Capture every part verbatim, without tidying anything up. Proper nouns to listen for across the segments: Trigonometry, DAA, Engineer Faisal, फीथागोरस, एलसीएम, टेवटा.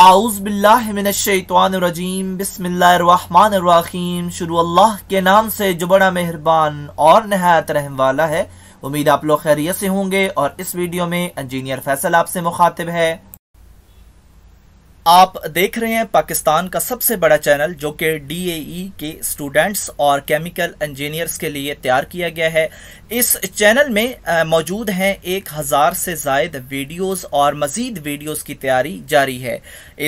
आऊज़ बिल्लाहि मिनश शैतानिर रजीम, बिस्मिल्लाहिर रहमानिर रहीम। शुरू अल्लाह के नाम से जो बड़ा मेहरबान और नहायत रहम वाला है। उम्मीद आप लोग खैरियत से होंगे और इस वीडियो में इंजीनियर फैसल आपसे मुखातिब है। आप देख रहे हैं पाकिस्तान का सबसे बड़ा चैनल जो कि डी ए ए के स्टूडेंट्स और केमिकल इंजीनियर्स के लिए तैयार किया गया है। इस चैनल में मौजूद हैं एक हज़ार से ज़ायद वीडियोस और मज़ीद वीडियोस की तैयारी जारी है।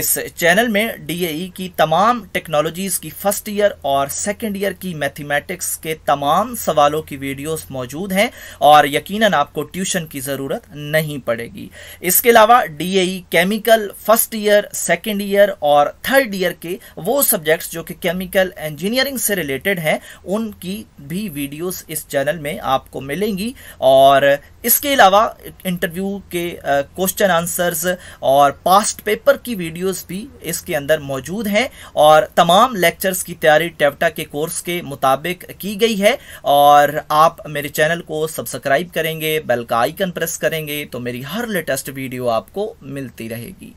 इस चैनल में डी ए ए की तमाम टेक्नोलॉजीज़ की फ़र्स्ट ईयर और सेकेंड ईयर की मैथमेटिक्स के तमाम सवालों की वीडियोस मौजूद हैं और यकीनन आपको ट्यूशन की ज़रूरत नहीं पड़ेगी। इसके अलावा D A A chemical first year, second year और थर्ड ईयर के वो सब्जेक्ट्स जो कि केमिकल इंजीनियरिंग से रिलेटेड हैं उनकी भी वीडियोस इस चैनल में आपको मिलेंगी। और इसके अलावा इंटरव्यू के क्वेश्चन आंसर्स और पास्ट पेपर की वीडियोस भी इसके अंदर मौजूद हैं और तमाम लेक्चर्स की तैयारी टेवटा के कोर्स के मुताबिक की गई है। और आप मेरे चैनल को सब्सक्राइब करेंगे, बेल का आइकन प्रेस करेंगे तो मेरी हर लेटेस्ट वीडियो आपको मिलती रहेगी।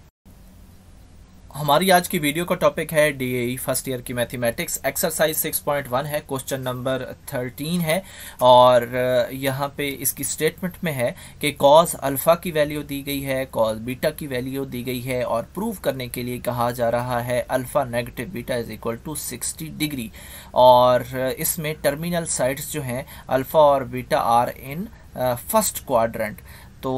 हमारी आज की वीडियो का टॉपिक है D A A first year की mathematics, exercise six point one है, क्वेश्चन नंबर थर्टीन है। और यहाँ पे इसकी स्टेटमेंट में है कि कॉस अल्फ़ा की वैल्यू दी गई है, कॉस बीटा की वैल्यू दी गई है और प्रूव करने के लिए कहा जा रहा है alpha negative beta is equal to sixty degree. और इसमें टर्मिनल साइड्स जो हैं अल्फ़ा और beta are in first quadrant. तो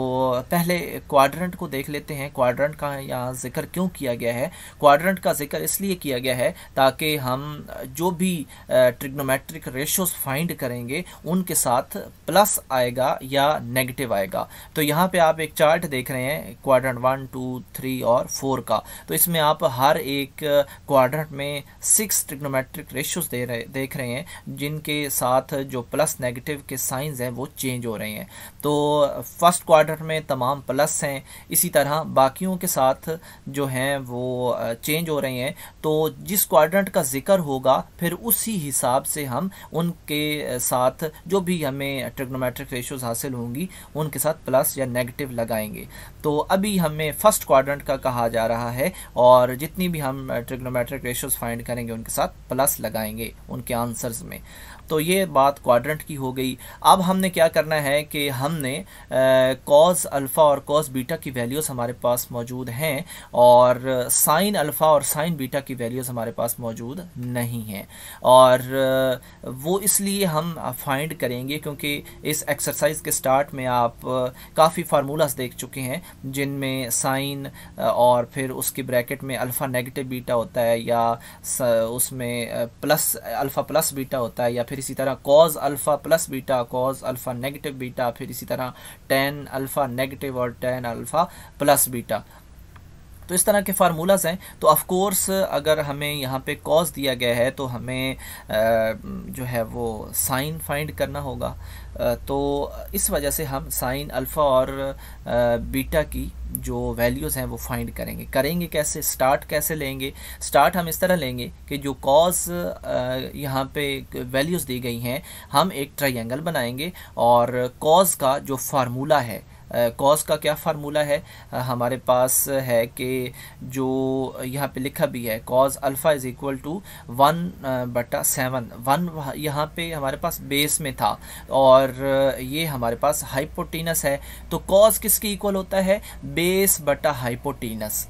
पहले क्वाड्रेंट को देख लेते हैं। क्वाड्रेंट का यहाँ जिक्र क्यों किया गया है? क्वाड्रेंट का जिक्र इसलिए किया गया है ताकि हम जो भी ट्रिग्नोमेट्रिक रेशोस फाइंड करेंगे उनके साथ प्लस आएगा या नेगेटिव आएगा। तो यहाँ पे आप एक चार्ट देख रहे हैं क्वाड्रेंट वन, टू, थ्री और फोर का। तो इसमें आप हर एक क्वाड्रेंट में सिक्स ट्रिग्नोमेट्रिक रेशोस दे रहे देख रहे हैं जिनके साथ जो प्लस नेगेटिव के साइंस हैं वो चेंज हो रहे हैं। तो फर्स्ट क्वाड्रेंट में तमाम प्लस हैं, इसी तरह बाकियों के साथ जो हैं वो चेंज हो रहे हैं। तो जिस क्वाड्रेंट का जिक्र होगा फिर उसी हिसाब से हम उनके साथ जो भी हमें ट्रिग्नोमेट्रिक रेशियोज हासिल होंगी उनके साथ प्लस या नेगेटिव लगाएंगे। तो अभी हमें फर्स्ट क्वाड्रेंट का कहा जा रहा है और जितनी भी हम ट्रिग्नोमेट्रिक रेशियोज फाइंड करेंगे उनके साथ प्लस लगाएंगे उनके आंसर्स में। तो ये बात क्वाड्रेंट की हो गई। अब हमने क्या करना है कि हमने कॉस अल्फ़ा और कॉस बीटा की वैल्यूज़ हमारे पास मौजूद हैं और साइन अल्फ़ा और साइन बीटा की वैल्यूज़ हमारे पास मौजूद नहीं हैं। और वो इसलिए हम फाइंड करेंगे क्योंकि इस एक्सरसाइज के स्टार्ट में आप काफ़ी फार्मूलास देख चुके हैं जिनमें साइन और फिर उसके ब्रैकेट में अल्फ़ा नेगेटिव बीटा होता है या उसमें प्लस अल्फ़ा प्लस बीटा होता है या फिर इसी तरह cos alpha plus beta, cos alpha negative beta, फिर इसी तरह टेन अल्फ़ा नेगेटिव और टेन अल्फ़ा प्लस बीटा। तो इस तरह के फार्मूलाज हैं। तो ऑफ कोर्स अगर हमें यहाँ पे कॉस दिया गया है तो हमें जो है वो साइन फाइंड करना होगा। तो इस वजह से हम साइन अल्फ़ा और बीटा की जो वैल्यूज़ हैं वो फाइंड करेंगे। करेंगे कैसे? स्टार्ट कैसे लेंगे? स्टार्ट हम इस तरह लेंगे कि जो कॉस यहाँ पे वैल्यूज़ दी गई हैं हम एक ट्रायंगल बनाएंगे और कॉस का जो फार्मूला है, कॉस का क्या फार्मूला है हमारे पास है कि जो यहाँ पे लिखा भी है cos alpha is equal to one बटा सेवन। वन यहाँ पे हमारे पास बेस में था और ये हमारे पास हाइपोटीनस है। तो कॉस किसके इक्वल होता है? बेस बटा हाइपोटीनस।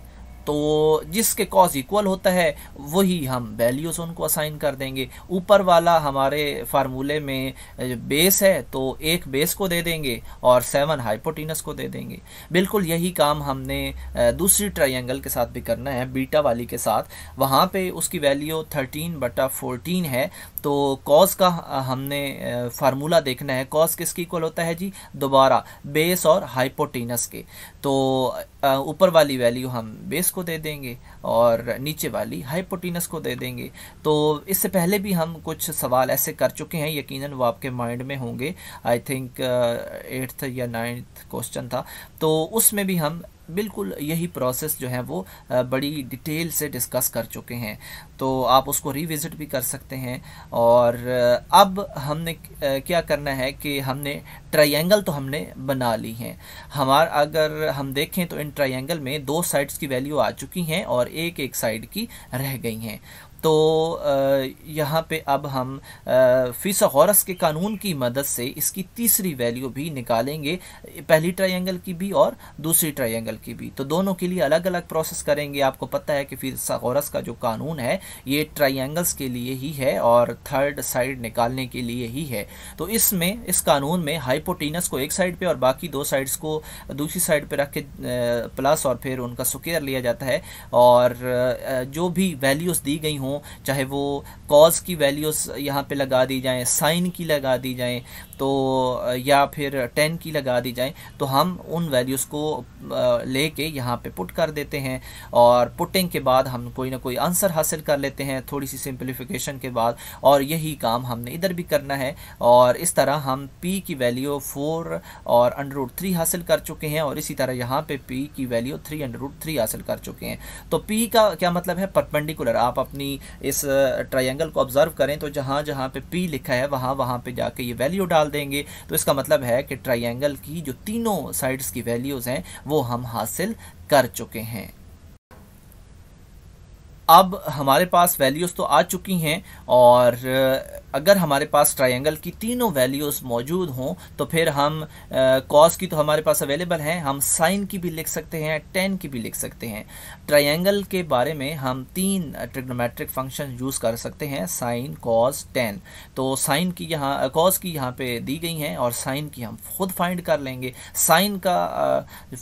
तो जिसके कॉस इक्वल होता है वही हम वैल्यूज़ उनको असाइन कर देंगे। ऊपर वाला हमारे फार्मूले में बेस है तो एक बेस को दे देंगे और सेवन हाइपोटीनस को दे देंगे। बिल्कुल यही काम हमने दूसरी ट्रायंगल के साथ भी करना है, बीटा वाली के साथ। वहाँ पे उसकी वैल्यू थर्टीन बटा फोर्टीन है। तो कॉस का हमने फार्मूला देखना है, कॉस किसके इक्वल होता है जी? दोबारा बेस और हाइपोटीनस के। तो ऊपर वाली वैल्यू हम बेस को दे देंगे और नीचे वाली हाइपोटीनस को दे देंगे। तो इससे पहले भी हम कुछ सवाल ऐसे कर चुके हैं, यकीनन वो आपके माइंड में होंगे। आई थिंक एट्थ या नाइन्थ क्वेश्चन था। तो उसमें भी हम बिल्कुल यही प्रोसेस जो है वो बड़ी डिटेल से डिस्कस कर चुके हैं, तो आप उसको रिविज़िट भी कर सकते हैं। और अब हमने क्या करना है कि हमने ट्रायंगल तो हमने बना ली हैं, हमार अगर हम देखें तो इन ट्रायंगल में दो साइड्स की वैल्यू आ चुकी हैं और एक एक साइड की रह गई हैं। तो यहाँ पे अब हम फीथागोरस के कानून की मदद से इसकी तीसरी वैल्यू भी निकालेंगे, पहली ट्रायंगल की भी और दूसरी ट्रायंगल की भी। तो दोनों के लिए अलग अलग प्रोसेस करेंगे। आपको पता है कि फीथागोरस का जो कानून है ये ट्रायंगल्स के लिए ही है और थर्ड साइड निकालने के लिए ही है। तो इसमें इस कानून में हाइपोटेनस को एक साइड पे और बाकी दो साइड्स को दूसरी साइड पे रख के प्लस और फिर उनका स्क्वायर लिया जाता है, और जो भी वैल्यूज़ दी गई हों चाहे वो कॉज की वैल्यूज़ यहाँ पे लगा दी जाएं, साइन की लगा दी जाएं, तो या फिर टेन की लगा दी जाएं, तो हम उन वैल्यूज़ को लेके यहाँ पे पुट कर देते हैं और पुटिंग के बाद हम कोई ना कोई आंसर हासिल कर लेते हैं थोड़ी सी सिंप्लीफिकेशन के बाद। और यही काम हमने इधर भी करना है और इस तरह हम पी की वैल्यू फोर और अंडर रूट थ्री हासिल कर चुके हैं और इसी तरह यहाँ पे पी की value three under root three हासिल कर चुके हैं। तो पी का क्या मतलब है? परपेंडिकुलर। आप अपनी इस ट्रायंगल को ऑब्जर्व करें तो जहाँ जहाँ पे पी लिखा है वहाँ वहाँ पे जाके ये वैल्यू डाल देंगे, तो इसका मतलब है कि ट्रायंगल की जो तीनों साइड्स की वैल्यूज़ हैं वो हम हासिल कर चुके हैं। अब हमारे पास वैल्यूज़ तो आ चुकी हैं और अगर हमारे पास ट्रायंगल की तीनों वैल्यूज़ मौजूद हों तो फिर हम कॉस की तो हमारे पास अवेलेबल हैं, हम साइन की भी लिख सकते हैं, टेन की भी लिख सकते हैं। ट्रायंगल के बारे में हम तीन ट्रिग्नोमेट्रिक फंक्शन यूज़ कर सकते हैं, साइन, कॉस, टेन। तो साइन की यहाँ कॉस की यहाँ पे दी गई हैं और साइन की हम खुद फाइंड कर लेंगे। साइन का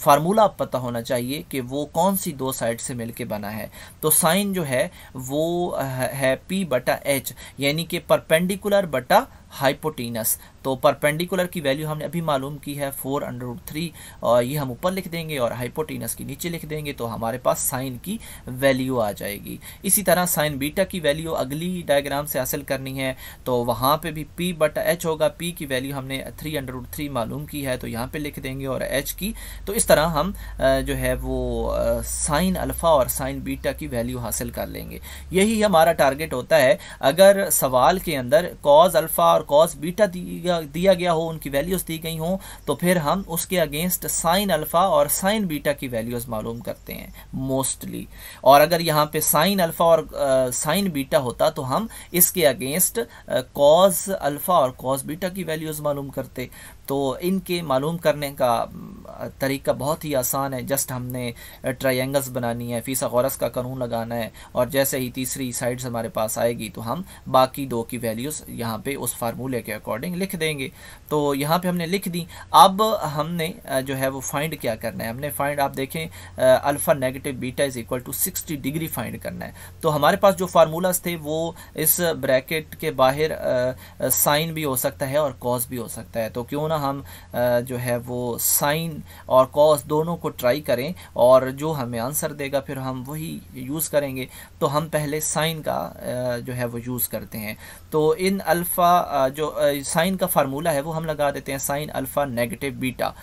फार्मूला पता होना चाहिए कि वो कौन सी दो साइड से मिल के बना है। तो साइन जो है वो है पी बटा एच, यानी कि परपेंडिकुलर बटा हाइपोटेनस। तो परपेंडिकुलर की वैल्यू हमने अभी मालूम की है फोर अंडर रूट थ्री और ये हम ऊपर लिख देंगे और हाइपोटेनस की नीचे लिख देंगे, तो हमारे पास साइन की वैल्यू आ जाएगी। इसी तरह साइन बीटा की वैल्यू अगली डायग्राम से हासिल करनी है, तो वहाँ पे भी पी बटा एच होगा। पी की वैल्यू हमने थ्री अंडर रूट थ्री मालूम की है तो यहाँ पे लिख देंगे और एच की। तो इस तरह हम जो है वो साइन अल्फ़ा और साइन बीटा की वैल्यू हासिल कर लेंगे। यही हमारा टारगेट होता है। अगर सवाल के अंदर कॉज अल्फ़ा और कॉस बीटा दिया गया हो, उनकी वैल्यूज़ दी गई हों, तो फिर हम उसके अगेंस्ट साइन अल्फ़ा और साइन बीटा की वैल्यूज़ मालूम करते हैं मोस्टली। और अगर यहाँ पे साइन अल्फ़ा और साइन बीटा होता तो हम इसके अगेंस्ट कॉस अल्फ़ा और कॉस बीटा की वैल्यूज़ मालूम करते। तो इनके मालूम करने का तरीका बहुत ही आसान है, जस्ट हमने ट्रायंगल्स बनानी है, फीथागोरस का कानून लगाना है और जैसे ही तीसरी साइड्स हमारे पास आएगी तो हम बाकी दो की वैल्यूज़ यहाँ पे उस फार्मूले के अकॉर्डिंग लिख देंगे। तो यहाँ पे हमने लिख दी। अब हमने जो है वो फाइंड क्या करना है, हमने फाइंड आप देखें alpha negative beta is equal to sixty degree find करना है। तो हमारे पास जो फार्मूलाज थे वो इस ब्रैकेट के बाहर साइन भी हो सकता है और कॉस भी हो सकता है, तो क्यों हम जो है वो साइन और कॉस दोनों को ट्राई करें और जो हमें आंसर देगा फिर हम वही यूज़ करेंगे। तो हम पहले साइन का जो है वो यूज़ करते हैं। तो इन अल्फ़ा जो साइन का फार्मूला है वो हम लगा देते हैं, साइन अल्फ़ा नेगेटिव बीटा।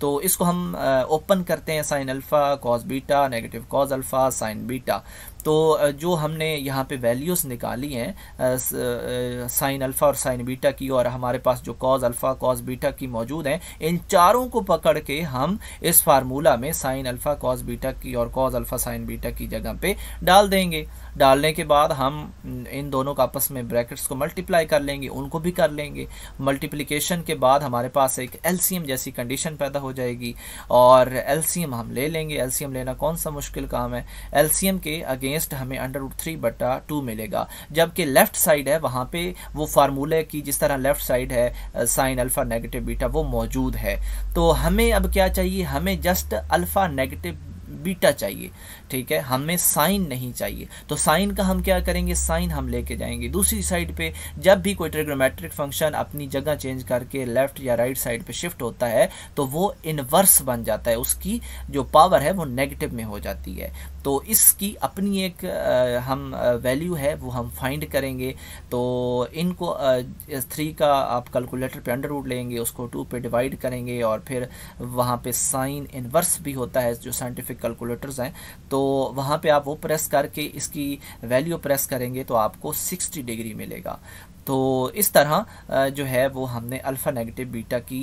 तो इसको हम ओपन करते हैं, sine alpha cos beta negative cos alpha sine beta. तो जो हमने यहाँ पे वैल्यूज़ निकाली हैं साइन अल्फ़ा और साइन बीटा की और हमारे पास जो कॉस अल्फ़ा कॉस बीटा की मौजूद हैं, इन चारों को पकड़ के हम इस फार्मूला में साइन अल्फ़ा कॉस बीटा की और कॉस अल्फ़ा साइन बीटा की जगह पे डाल देंगे। डालने के बाद हम इन दोनों का आपस में ब्रैकेट्स को मल्टीप्लाई कर लेंगे, उनको भी कर लेंगे। मल्टीप्लिकेशन के बाद हमारे पास एक एलसीएम जैसी कंडीशन पैदा हो जाएगी और एलसीएम हम ले लेंगे। एलसीएम लेना कौन सा मुश्किल काम है। एलसीएम के अगेंस्ट हमें अंडर रूट थ्री बटा टू मिलेगा, जबकि लेफ़्ट साइड है वहाँ पे वो फार्मूले की जिस तरह लेफ़्ट साइड है साइन अल्फ़ा नेगेटिव बीटा वो मौजूद है। तो हमें अब क्या चाहिए, हमें जस्ट अल्फ़ा नेगेटिव बीटा चाहिए, ठीक है, हमें साइन नहीं चाहिए। तो साइन का हम क्या करेंगे, साइन हम लेके जाएंगे दूसरी साइड पे। जब भी कोई ट्रिग्नोमेट्रिक फंक्शन अपनी जगह चेंज करके लेफ्ट या राइट साइड पे शिफ्ट होता है तो वो इनवर्स बन जाता है, उसकी जो पावर है वो नेगेटिव में हो जाती है। तो इसकी अपनी एक आ, हम वैल्यू है वो हम फाइंड करेंगे। तो इनको थ्री का आप कैलकुलेटर पे अंडर रूट लेंगे, उसको टू पे डिवाइड करेंगे और फिर वहाँ पे साइन इनवर्स भी होता है जो साइंटिफिक कैलकुलेटर्स हैं, तो वहाँ पे आप वो प्रेस करके इसकी वैल्यू प्रेस करेंगे तो आपको सिक्सटी डिग्री मिलेगा। तो इस तरह जो है वो हमने अल्फ़ा नेगेटिव बीटा की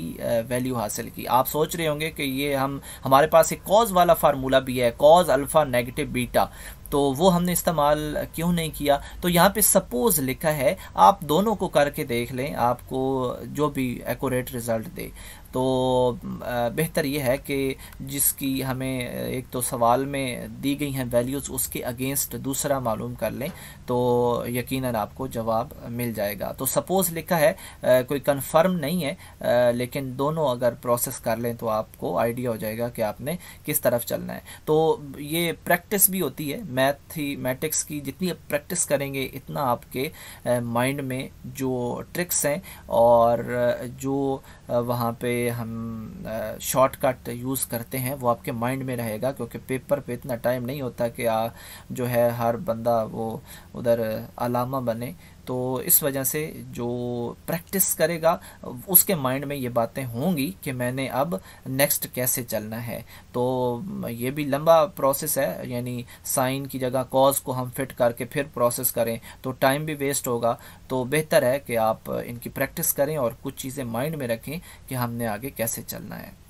वैल्यू हासिल की। आप सोच रहे होंगे कि ये हम हमारे पास एक कॉज वाला फार्मूला भी है, कॉज अल्फ़ा नेगेटिव बीटा, तो वो हमने इस्तेमाल क्यों नहीं किया। तो यहाँ पे सपोज़ लिखा है, आप दोनों को करके देख लें, आपको जो भी एक्यूरेट रिज़ल्ट दे। तो बेहतर ये है कि जिसकी हमें एक तो सवाल में दी गई हैं वैल्यूज़, उसके अगेंस्ट दूसरा मालूम कर लें तो यकीनन आपको जवाब मिल जाएगा। तो सपोज़ लिखा है, कोई कंफर्म नहीं है, लेकिन दोनों अगर प्रोसेस कर लें तो आपको आइडिया हो जाएगा कि आपने किस तरफ चलना है। तो ये प्रैक्टिस भी होती है, मैथमेटिक्स की जितनी आप प्रैक्टिस करेंगे इतना आपके माइंड में जो ट्रिक्स हैं और जो वहाँ पे हम शॉर्टकट यूज़ करते हैं वो आपके माइंड में रहेगा, क्योंकि पेपर पे इतना टाइम नहीं होता कि आ, जो है हर बंदा वो उधर अलामा बने। तो इस वजह से जो प्रैक्टिस करेगा उसके माइंड में ये बातें होंगी कि मैंने अब नेक्स्ट कैसे चलना है। तो ये भी लंबा प्रोसेस है, यानी साइन की जगह कॉज को हम फिट करके फिर प्रोसेस करें तो टाइम भी वेस्ट होगा। तो बेहतर है कि आप इनकी प्रैक्टिस करें और कुछ चीज़ें माइंड में रखें कि हमने आगे कैसे चलना है।